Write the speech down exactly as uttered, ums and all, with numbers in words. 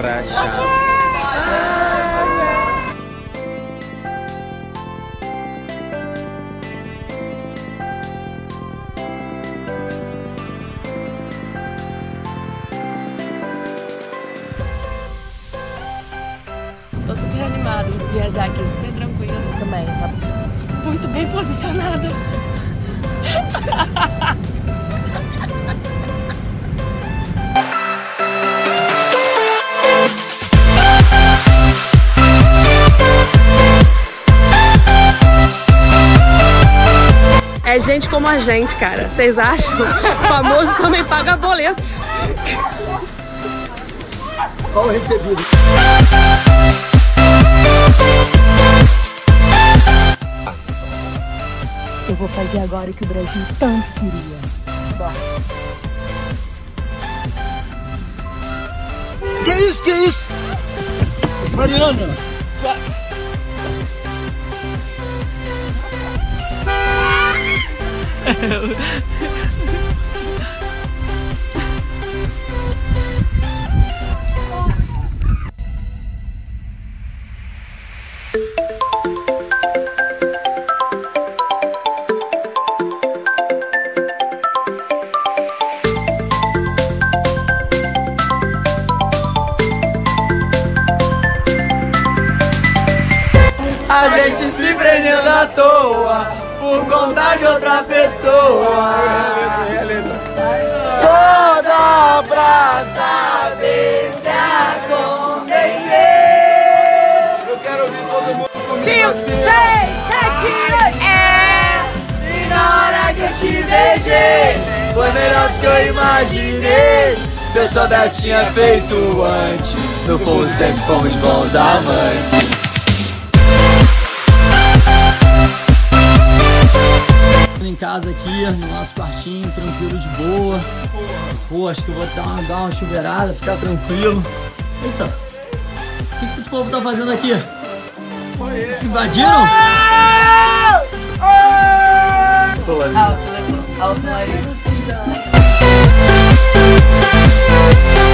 Prashant. Estou super animada de viajar aqui, super tranquila. Também, tá muito bem posicionada. É gente como a gente, cara. Vocês acham? O famoso também paga boleto. Só o recebido. Eu vou fazer agora o que o Brasil tanto queria. Bora. Que isso, que isso? Mariana! A gente se prendendo à toa por conta de outra pessoa. Só dá pra saber se aconteceu. Eu quero ouvir todo mundo comigo. Cinco, seis, sete, oito. É. E na hora que eu te beijei, foi melhor do que eu imaginei. Se eu soubesse, tinha feito antes. No povo sempre fomos bons amantes. Em casa aqui, no nosso quartinho, tranquilo, de boa. Pô, acho que eu vou dar uma, dar uma chuveirada, ficar tranquilo. Eita, o que, que esse povo tá fazendo aqui? Invadiram? Tô lá.